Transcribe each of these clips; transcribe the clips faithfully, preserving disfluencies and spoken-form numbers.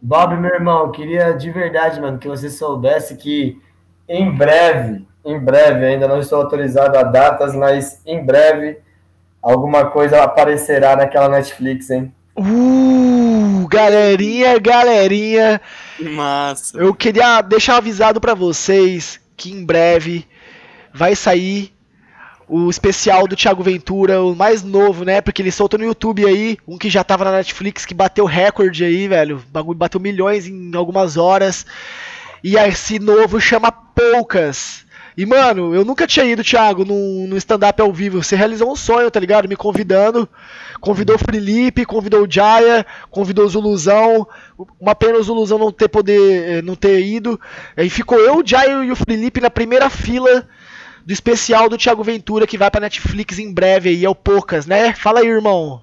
Bob, meu irmão, queria de verdade, mano, que você soubesse que em breve, em breve, ainda não estou autorizado a datas, mas em breve alguma coisa aparecerá naquela Netflix, hein? Uh, galerinha, galerinha. Massa. Eu queria deixar avisado pra vocês que em breve vai sair o especial do Thiago Ventura, o mais novo, né? Porque ele soltou no YouTube aí, um que já tava na Netflix, que bateu recorde aí, velho. O bagulho bateu milhões em algumas horas. E esse novo chama Poucas. E, mano, eu nunca tinha ido, Thiago, num, num stand-up ao vivo. Você realizou um sonho, tá ligado? Me convidando. Convidou o Felipe, convidou o Jaya, convidou o Zuluzão. Uma pena o Zuluzão não ter, poder, não ter ido. Aí ficou eu, o Jaya e o Felipe na primeira fila do especial do Thiago Ventura, que vai pra Netflix em breve aí, é o Poucas, né? Fala aí, irmão.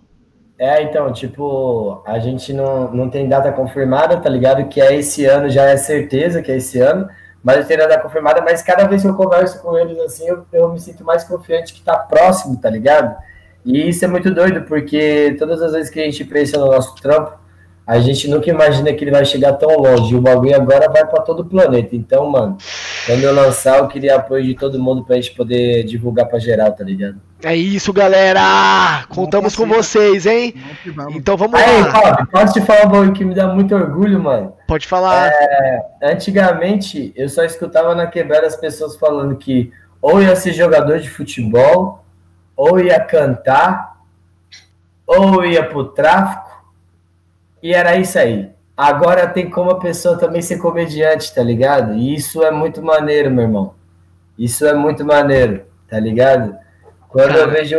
É, então, tipo, a gente não, não tem data confirmada, tá ligado? Que é esse ano, já é certeza que é esse ano, mas não tem data confirmada, mas cada vez que eu converso com eles, assim, eu, eu me sinto mais confiante que tá próximo, tá ligado? E isso é muito doido, porque todas as vezes que a gente pressiona o nosso trampo, a gente nunca imagina que ele vai chegar tão longe. O bagulho agora vai para todo o planeta. Então, mano, quando eu lançar, eu queria apoio de todo mundo pra gente poder divulgar pra geral, tá ligado? É isso, galera! Contamos com vocês, hein? Então vamos lá. Aí, Fábio, posso te falar um bagulho que me dá muito orgulho, mano? Pode falar. É, antigamente, eu só escutava na quebrada as pessoas falando que ou ia ser jogador de futebol, ou ia cantar, ou ia pro tráfico. E era isso aí. Agora tem como a pessoa também ser comediante, tá ligado? E isso é muito maneiro, meu irmão. Isso é muito maneiro, tá ligado? Quando eu vejo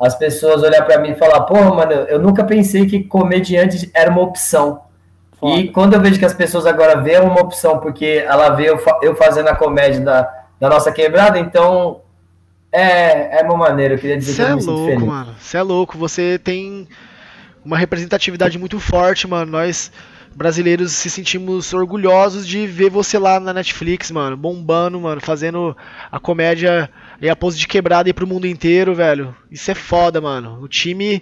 as pessoas olhar pra mim e falar, porra, mano, eu nunca pensei que comediante era uma opção. Foda. E quando eu vejo que as pessoas agora veem uma opção, porque ela vê eu, fa- eu fazendo a comédia da, da nossa quebrada, então é, é uma maneira. Eu queria dizer Cê que eu é me sinto feliz. Você é louco, mano. Você é louco. Você tem uma representatividade muito forte, mano. Nós, brasileiros, se sentimos orgulhosos de ver você lá na Netflix, mano. Bombando, mano. Fazendo a comédia e a pose de quebrada aí pro mundo inteiro, velho. Isso é foda, mano. O time...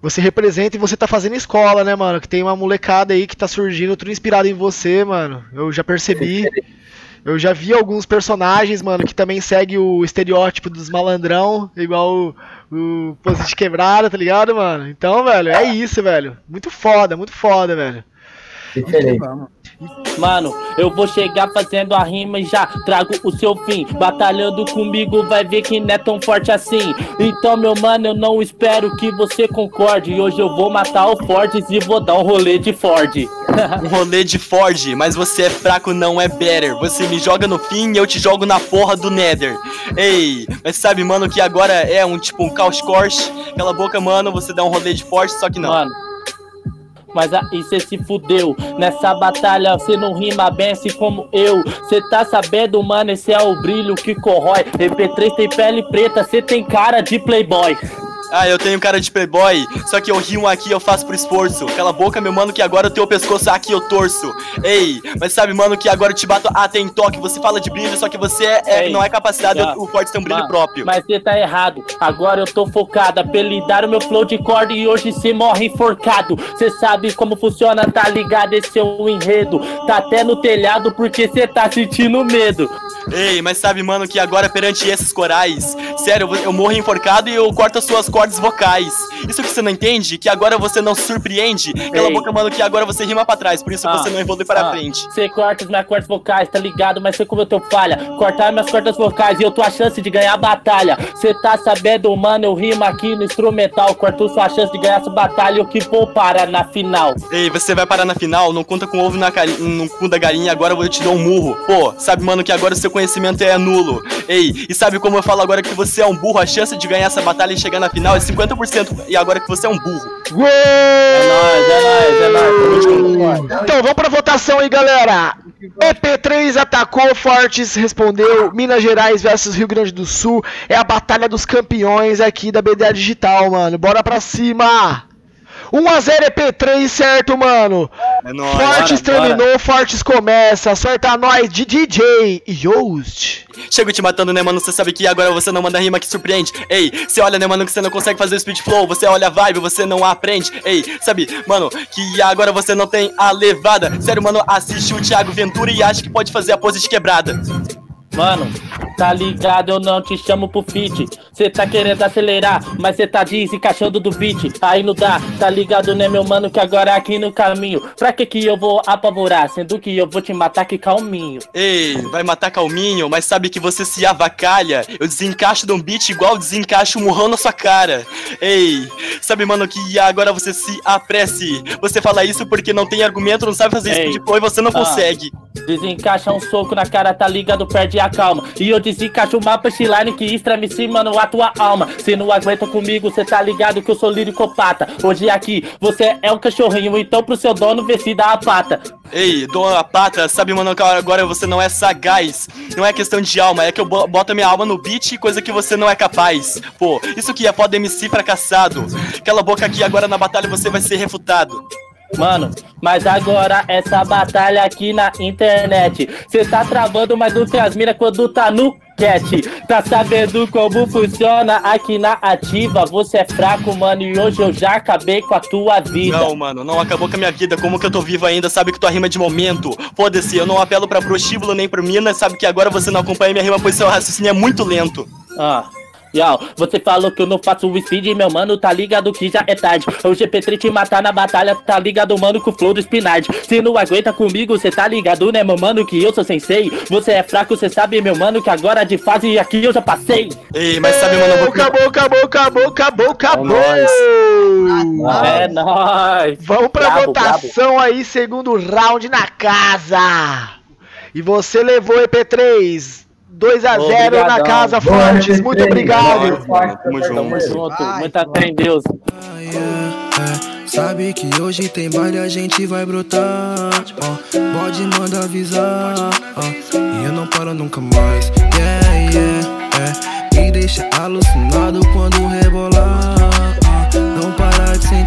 Você representa e você tá fazendo escola, né, mano? Que tem uma molecada aí que tá surgindo, tudo inspirado em você, mano. Eu já percebi. Eu já vi alguns personagens, mano, que também segue o estereótipo dos malandrão, igual o, o pose de quebrada, tá ligado, mano? Então, velho, é isso, velho. Muito foda, muito foda, velho. Diferente. Mano, eu vou chegar fazendo a rima e já trago o seu fim. Batalhando comigo vai ver que não é tão forte assim. Então, meu mano, eu não espero que você concorde. Hoje eu vou matar o Fortes e vou dar um rolê de Ford. Um rolê de Ford, mas você é fraco, não é better. Você me joga no fim e eu te jogo na porra do Nether. Ei, mas sabe, mano, que agora é um tipo um caos corte. Cala a boca, mano, você dá um rolê de Ford, só que não. Mano. Mas aí cê se fudeu, nessa batalha cê não rima bem assim como eu. Cê tá sabendo, mano, esse é o brilho que corrói. E P três tem pele preta, cê tem cara de playboy. Ah, eu tenho cara de playboy, só que eu rimo aqui, eu faço pro esforço. Cala a boca, meu mano, que agora eu tenho o pescoço aqui, eu torço. Ei, mas sabe, mano, que agora eu te bato até em toque. Você fala de brilho, só que você é, é, Ei, não é capacitado, tá. O Fortes tem um brilho, mano, próprio. Mas você tá errado, agora eu tô focado. Apelidar o meu flow de corda e hoje cê morre enforcado. Cê sabe como funciona, tá ligado? Esse é o enredo, tá até no telhado porque cê tá sentindo medo. Ei, mas sabe, mano, que agora perante esses corais, sério, eu morro enforcado e eu corto as suas cordas vocais. Isso que você não entende, que agora você não surpreende. Cala a boca, mano, que agora você rima pra trás, por isso ah, você não evolui para ah, frente. Você corta as minhas cordas vocais, tá ligado? Mas sei como eu tô falha. Cortar minhas cordas vocais e eu tô a chance de ganhar a batalha. Você tá sabendo, mano, eu rimo aqui no instrumental. Cortou sua chance de ganhar essa batalha, eu que vou parar na final. Ei, você vai parar na final, não conta com ovo na carinha, no cu da galinha, agora eu te dou um murro. Pô, sabe, mano, que agora seu conhecimento é nulo. Ei, e sabe como eu falo agora que você é um burro? A chance de ganhar essa batalha e chegar na final é cinquenta por cento. E agora que você é um burro. Ué! É nóis, é nóis, é nóis. Então, vamos pra votação aí, galera. E P três atacou, Fortes respondeu. Minas Gerais versus Rio Grande do Sul. É a batalha dos campeões aqui da B D A Digital, mano. Bora pra cima! um a zero E P três, certo, mano? É nóis, Fortes bora, terminou, bora. Fortes começa. Acerta nós de D J e Yoast. Chego te matando, né, mano? Você sabe que agora você não manda rima que surpreende. Ei, você olha, né, mano, que você não consegue fazer o speed flow. Você olha a vibe, você não aprende. Ei, sabe, mano, que agora você não tem a levada. Sério, mano, assiste o Thiago Ventura e acha que pode fazer a pose de quebrada. Mano, tá ligado, eu não te chamo pro feat. Cê tá querendo acelerar, mas cê tá desencaixando do beat. Aí não dá, tá ligado, né, meu mano, que agora aqui no caminho. Pra que que eu vou apavorar, sendo que eu vou te matar que calminho. Ei, vai matar calminho, mas sabe que você se avacalha. Eu desencaixo de um beat igual desencaixo um murrão na sua cara. Ei, sabe, mano, que agora você se apresse. Você fala isso porque não tem argumento, não sabe fazer isso depois, você não ah, consegue. Desencaixa um soco na cara, tá ligado, perde a calma. E eu desencaixo uma punchline que estremece, mano, a tua alma. Cê não aguenta comigo, cê tá ligado que eu sou liricopata. Hoje aqui, você é um cachorrinho, então pro seu dono vê se dá a pata. Ei, dono a pata, sabe, mano, agora você não é sagaz. Não é questão de alma, é que eu boto a minha alma no beat, coisa que você não é capaz. Pô, isso que é foda M C fracassado. Cala a boca aqui, agora na batalha você vai ser refutado. Mano, mas agora essa batalha aqui na internet, cê tá travando, mas não tem as minas quando tá no cat. Tá sabendo como funciona aqui na ativa? Você é fraco, mano, e hoje eu já acabei com a tua vida. Não, mano, não acabou com a minha vida, como que eu tô vivo ainda? Sabe que tua rima é de momento. Foda-se, eu não apelo pra prostíbulo nem pro mina. Sabe que agora você não acompanha minha rima, pois seu raciocínio é muito lento. Ah... Yo, você falou que eu não faço o speed, meu mano, tá ligado que já é tarde. O G P três te matar na batalha, tá ligado, mano, com o flow do Spinard. Se não aguenta comigo, cê tá ligado, né, meu mano, que eu sou sensei. Você é fraco, cê sabe, meu mano, que agora de fase aqui eu já passei. Ei, mas sabe, mano, vou... Acabou, acabou, acabou, acabou, acabou. É nóis. Vamos pra bravo, votação bravo. Aí, segundo round na casa. E você levou E P três. dois a zero na casa, Fortes. Muito obrigado. Tamo junto. Muita fé em Deus. Sabe que hoje tem baile, a gente vai brotar. Pode mandar avisar. E eu não paro nunca mais. Yeah, yeah, me deixa alucinar.